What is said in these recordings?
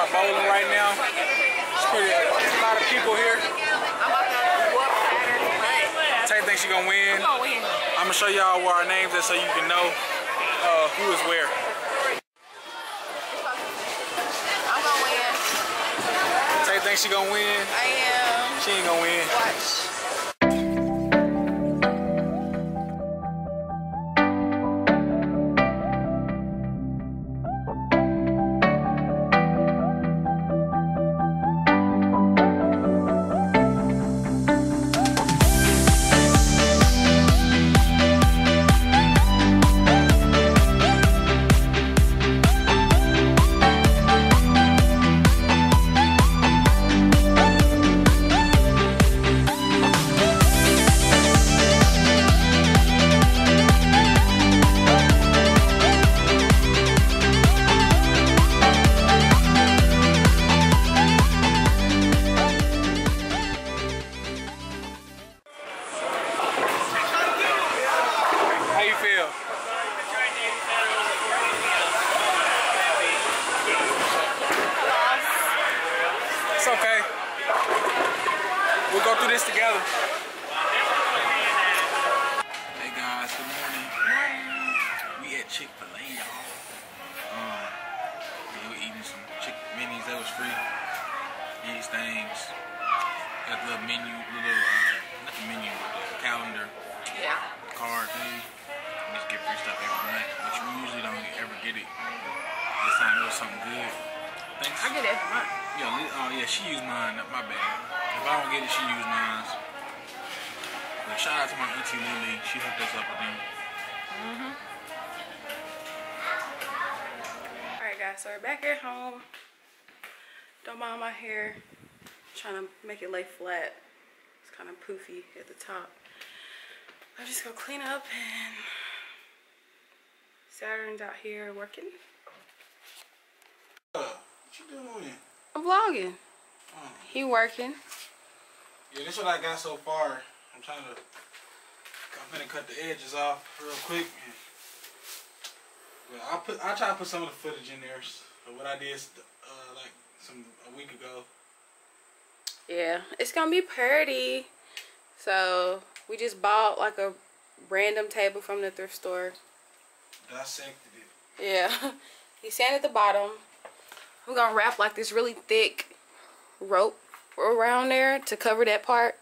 out bowling right now. It's pretty, a lot of people here. Tay thinks she's gonna win. I'm gonna show y'all where our names are so you can know who is where. I'm gonna win. Tay thinks she's gonna win. I am. She ain't gonna win. Watch. So we're back at home. Don't mind my hair. I'm trying to make it lay flat. It's kind of poofy at the top. I'm just gonna clean up and Saturn's out here working. What you doing? I'm vlogging. Oh. He working. Yeah, this is what I got so far. I'm gonna cut the edges off real quick. Well, I try to put some of the footage in there of what I did like a week ago. Yeah, it's gonna be pretty. So we just bought like a random table from the thrift store. Dissected it. Yeah, you sand at the bottom. We're gonna wrap like this really thick rope around there to cover that part,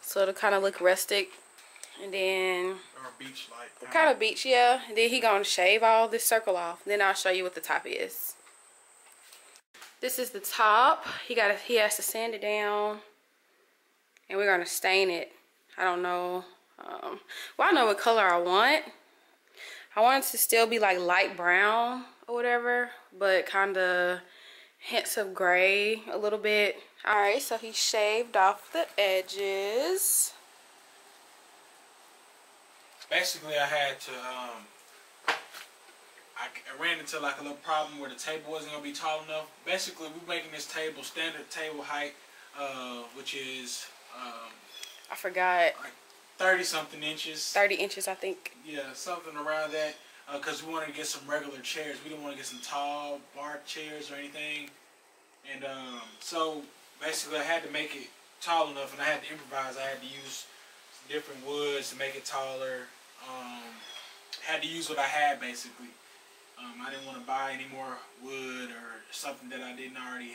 so it'll kind of look rustic. And then or beach light. Kind of beach, yeah. And then he gonna shave all this circle off. Then I'll show you what the top is. This is the top. He has to sand it down. And we're gonna stain it. I don't know. Well, I know what color I want. I want it to still be like light brown or whatever, but kinda hints of gray a little bit. Alright, so he shaved off the edges. Basically, I had to, I ran into like a little problem where the table wasn't going to be tall enough. Basically, we're making this table standard table height, which is, I forgot. Like 30-something inches. 30 inches, I think. Yeah, something around that, because we wanted to get some regular chairs. We didn't want to get some tall bar chairs or anything. And so, basically, I had to make it tall enough, and I had to improvise. I had to use different woods to make it taller. Had to use what I had, basically. I didn't want to buy any more wood or something that I haven't already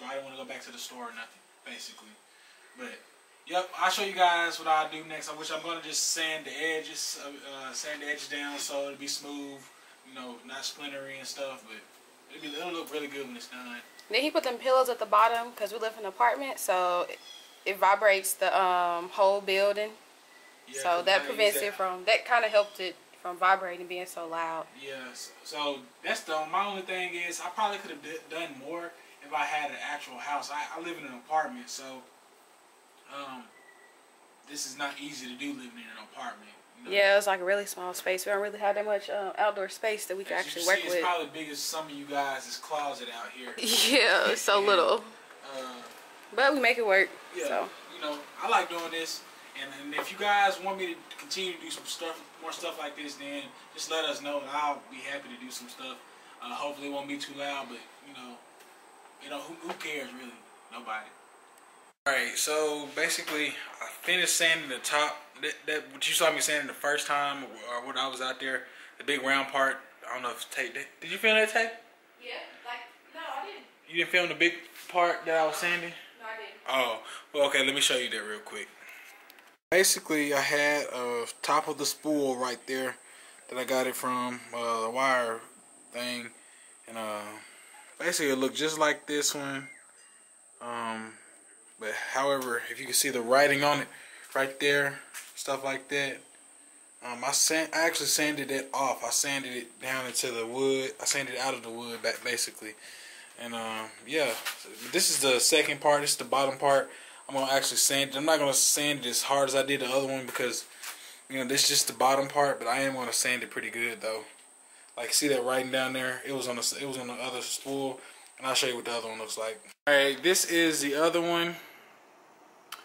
bought. I didn't want to go back to the store or nothing, basically. But yep, I'll show you guys what I'll do next, which I'm gonna just sand the edges down so it'll be smooth, you know, not splintery and stuff. But it'll look really good when it's done. Then he put them pillows at the bottom because we live in an apartment, so it vibrates the whole building, yeah, so that prevents it from, that kind of helped it from vibrating, being so loud. Yes, so that's my only thing is I probably could have done more if I had an actual house. I live in an apartment, so this is not easy to do living in an apartment. You know? Yeah, it's like a really small space. We don't really have that much outdoor space that we can actually work with. It's probably the biggest some of you guys is closet out here. Yeah, it's so little. But we make it work. Yeah, so you know, I like doing this, and if you guys want me to continue to do some stuff, more stuff like this, then just let us know, and I'll be happy to do some stuff. Hopefully, it won't be too loud, but you know, You know, who cares really? Nobody. Alright, so basically I finished sanding the top. That what you saw me sanding the first time, or when I was out there, the big round part. I don't know if Tate did you film that, Tate? Yeah, no, I didn't. You didn't film the big part that I was sanding? No, I didn't. Oh, well, okay, let me show you that real quick. Basically, I had a top of the spool right there that I got it from the wire thing, and basically it looked just like this one. But however, if you can see the writing on it right there, stuff like that. I actually sanded it off. I sanded it down into the wood. I sanded it out of the wood, basically. And yeah, this is the second part. This is the bottom part. I'm gonna actually sand it. I'm not gonna sand it as hard as I did the other one because, you know, this is just the bottom part. But I am gonna sand it pretty good though. Like, see that writing down there? It was on the other spool, and I'll show you what the other one looks like. All right, this is the other one.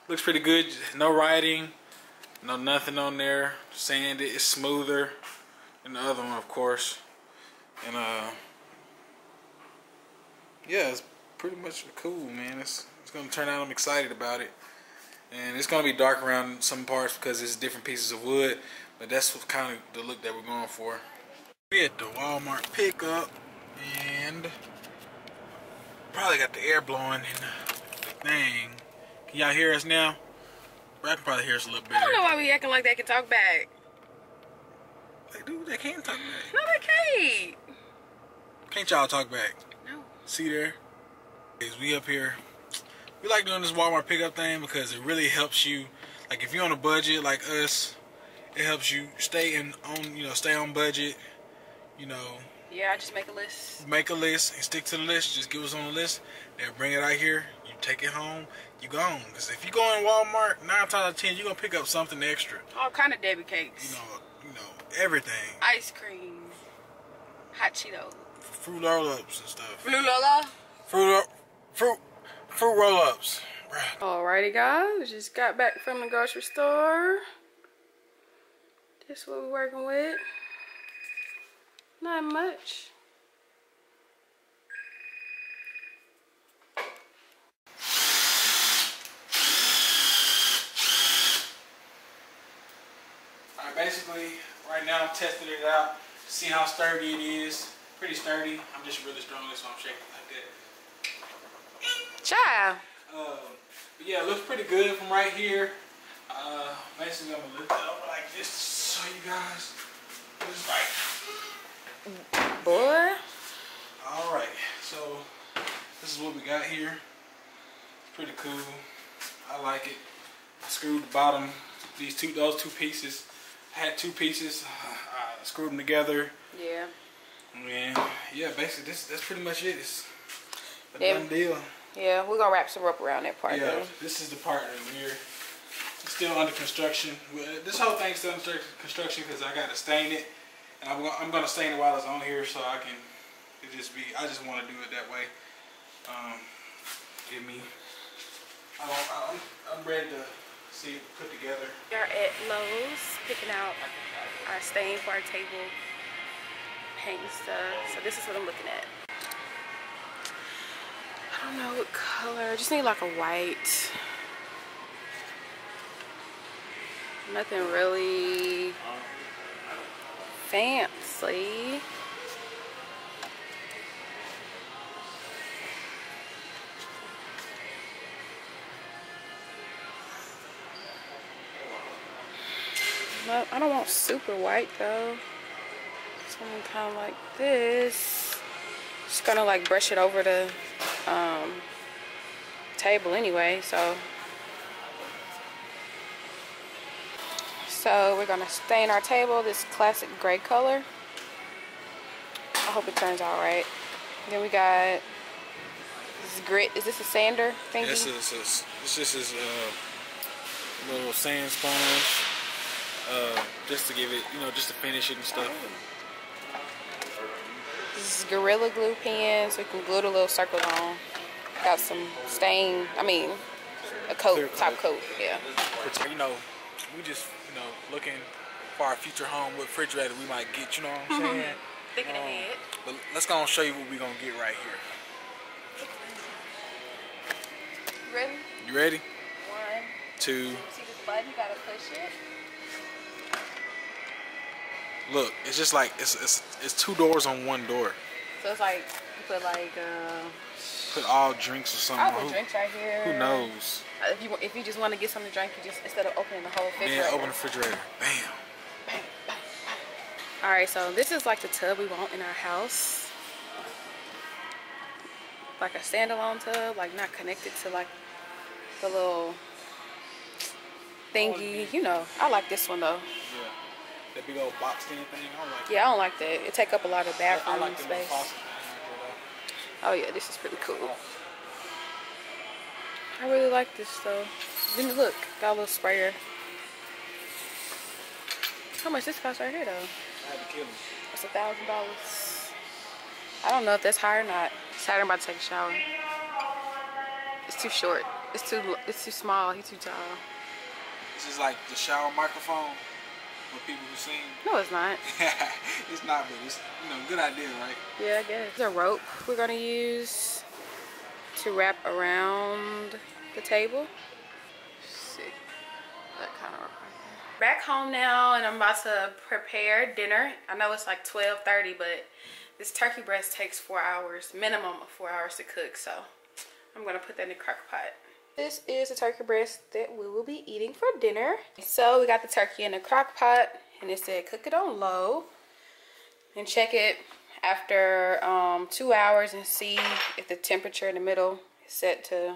Looks pretty good. No writing, no nothing on there. Sand it. It's smoother than the other one, of course. And yeah, it's pretty much cool, man. It's gonna turn out. I'm excited about it, and it's gonna be dark around some parts because it's different pieces of wood, but that's what kind of the look that we're going for. We at the Walmart pickup, and probably got the air blowing and the thing. Can y'all hear us now? I can probably hear us a little bit. I don't know why we acting like they can talk back. Like, dude, they can't talk back. No, they can't. Can't y'all talk back? No. See there? We up here. We like doing this Walmart pickup thing because it really helps you. Like, if you're on a budget like us, it helps you stay on budget. You know. Yeah, I just make a list. Make a list and stick to the list. Just give us on the list. They'll bring it out here. You take it home. You gone. Because if you go in Walmart, 9 times out of 10, you're gonna pick up something extra. All kind of Debbie cakes. You know everything. Ice cream, hot Cheetos, fruit roll-ups and stuff. Fruit roll-ups. Alrighty guys, just got back from the grocery store. This is what we're working with. Not much. Alright, basically right now I'm testing it out to see how sturdy it is. Pretty sturdy. I'm just really strong, so I'm shaking like that. Child. But yeah, it looks pretty good from right here. Basically, I'm gonna lift it up like this so you guys. It's like, boy. All right, so this is what we got here. It's pretty cool. I like it. I screwed the bottom. Those two pieces. I had 2 pieces. I screwed them together. Yeah. And yeah, basically that's pretty much it. It's a done deal. Yeah, we're gonna wrap some rope around that part. Yeah, this is the part right here. It's still under construction. This whole thing's still under construction because I gotta stain it, and I'm gonna stain it while it's on here so I can. It just be. I just want to do it that way. Give me. I'm ready to see it put together. We are at Lowe's picking out our stain for our table, paint and stuff. So this is what I'm looking at. I don't know what color. I just need like a white. Nothing really fancy. Well, I don't want super white though. Something kind of like this. Just gonna like brush it over the table anyway, so we're gonna stain our table this classic gray color. I hope it turns out right. Then we got this grit. Is this a sander thingy? This is a little sand sponge, just to give it, you know, just to finish it and stuff. This is Gorilla Glue pen, so you can glue the little circles on. Got some stain, a coat, top coat, yeah. You know, we just, looking for our future home, what refrigerator we might get, you know what I'm saying? Thinking ahead. But let's go and show you what we're going to get right here. You ready? 1, 2. See this button? You gotta push it. Look, it's just like it's two doors on one door. So it's like you put like put all drinks or something. I put drinks right here. Who knows? If you just want to get something to drink, you just instead of opening the whole refrigerator. Yeah, open the refrigerator. Bam. Bam, bam, bam. All right, so this is like the tub we want in our house. Like a standalone tub, like not connected to like the little thingy, you know. I like this one though. Yeah, that big old box stand thing. I don't like that. Yeah, I don't like that. It take up a lot of bathroom space. Oh yeah, this is pretty cool. I really like this though. Then look, got a little sprayer. How much this cost right here though? I had to kill him. It's $1,000. I don't know if that's high or not. Saturn about to take a shower. It's too short. It's too small. He's too tall. This is like the shower microphone for people who sing. No, it's not. It's not, but it's, you know, good idea, right? Yeah, I guess. There's a rope we're gonna use to wrap around the table. Let's see, that kind of rope right there. Back home now, and I'm about to prepare dinner. I know it's like 12:30, but this turkey breast takes 4 hours, minimum of 4 hours to cook, so I'm gonna put that in the crock pot. This is the turkey breast that we will be eating for dinner. So we got the turkey in the crock pot, and it said cook it on low and check it after 2 hours and see if the temperature in the middle is set to,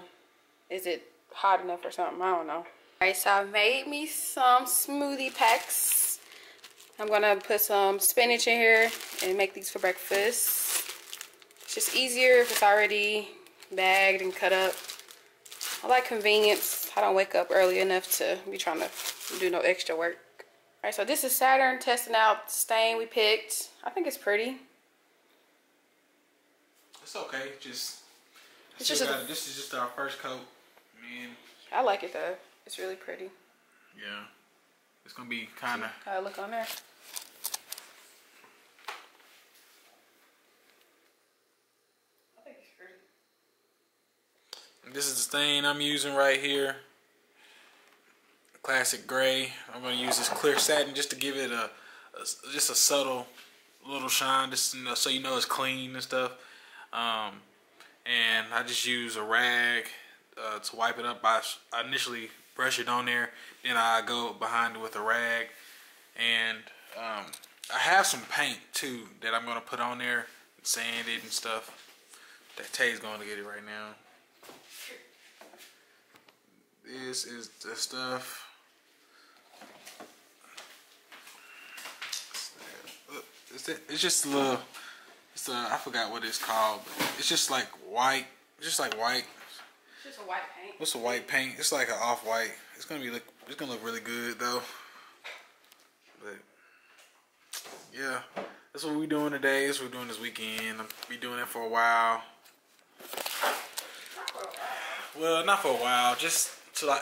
is it hot enough or something, I don't know. All right, so I made me some smoothie packs. I'm gonna put some spinach in here and make these for breakfast. It's just easier if it's already bagged and cut up. I like convenience. I don't wake up early enough to be trying to do no extra work. All right, so this is Saturn testing out the stain we picked. I think it's pretty. It's okay, this is just our first coat. Man, I like it though. It's really pretty. Yeah. It's gonna be kinda. Gotta look on there. I think it's pretty. This is the stain I'm using right here. Classic gray. I'm gonna use this clear satin just to give it just a subtle little shine, just so you know it's clean and stuff. And I just use a rag to wipe it up. I initially brush it on there, then I go behind it with a rag, and I have some paint too that I'm gonna put on there and sand it and stuff. That Tay's gonna get it right now. This is the stuff. It's just a little, I forgot what it's called, but it's just like white, Just a white paint. What's a white paint? It's like an off-white. It's gonna be it's gonna look really good though. But yeah, that's what we're doing today. That's what we're doing this weekend. I'll be doing it for a while. Well, not for a while. Just till I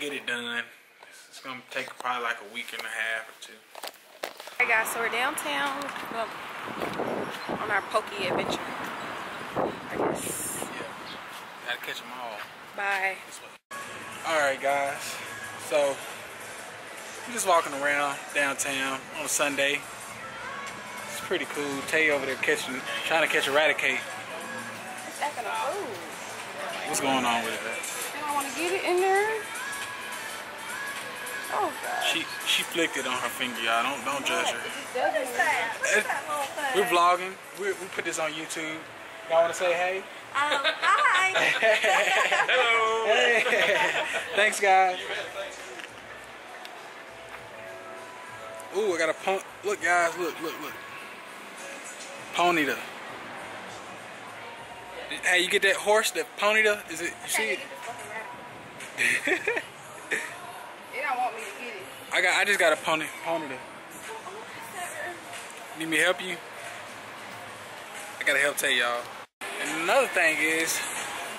get it done. It's gonna take probably like a week and a half or two. Hey guys, so we're downtown on our pokey adventure, I guess. Gotta catch them all. Bye. Alright guys, so I'm just walking around downtown on a Sunday. It's pretty cool. Tay over there trying to catch Eradicate. It's acting a fool. What's going on with it? You don't want to get it in there? Oh god. She flicked it on her finger, y'all. Don't judge her. We're vlogging. We put this on YouTube. Y'all want to say hey? Hi. Hello. Hey. Thanks, guys. Ooh, I got a punk. Look, guys. Look. Ponyta. Hey, you get that horse? That Ponyta? Is it? You see it? They don't want me to get it. I just got a Ponyta. Need me to help you? I gotta help tell y'all. Another thing is,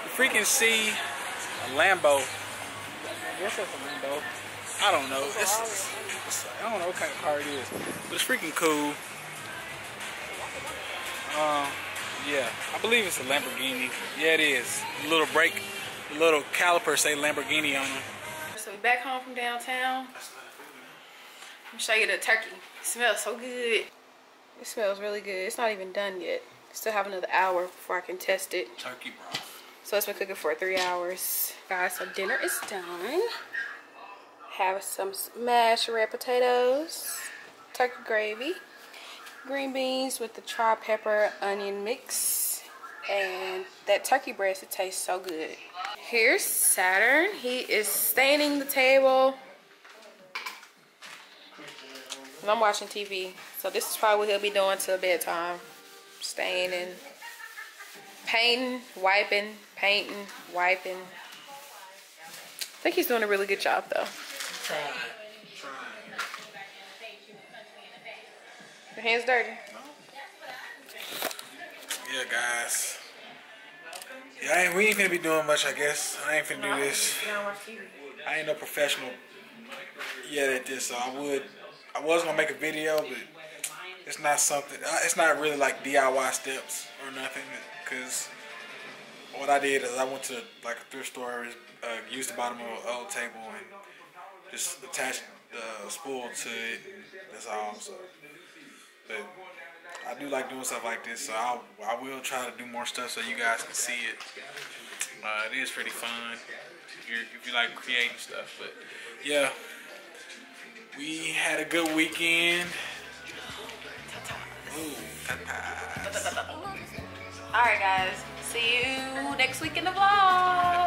you freaking see a Lambo. I guess that's a Lambo. I don't know. It's, I don't know what kind of car it is, but it's freaking cool. Yeah, I believe it's a Lamborghini. Yeah, it is. A little brake, The little calipers say Lamborghini on them. So we back home from downtown. Let me show you the turkey. It smells so good. It smells really good. It's not even done yet. Still have another hour before I can test it. Turkey broth. So it's been cooking for 3 hours. Guys, so dinner is done. Have some smashed red potatoes, turkey gravy, green beans with the char pepper onion mix, and that turkey breast. It tastes so good. Here's Saturn. He is staining the table. And I'm watching TV. So this is probably what he'll be doing till bedtime. Staining, painting, wiping, painting, wiping. I think he's doing a really good job though. Your hands dirty? No. Yeah, guys. Yeah, we ain't finna be doing much, I guess. I ain't finna do this. I ain't no professional yet at this, so I was gonna make a video, but it's not something. It's not really like DIY steps or nothing, because what I did is I went to like a thrift store, used the bottom of an old table and just attached the spool to it. That's all. So, but I do like doing stuff like this, so I will try to do more stuff so you guys can see it. It is pretty fun if you like creating stuff. But yeah, we had a good weekend. Ooh, tatas. All right, guys. See you next week in the vlog.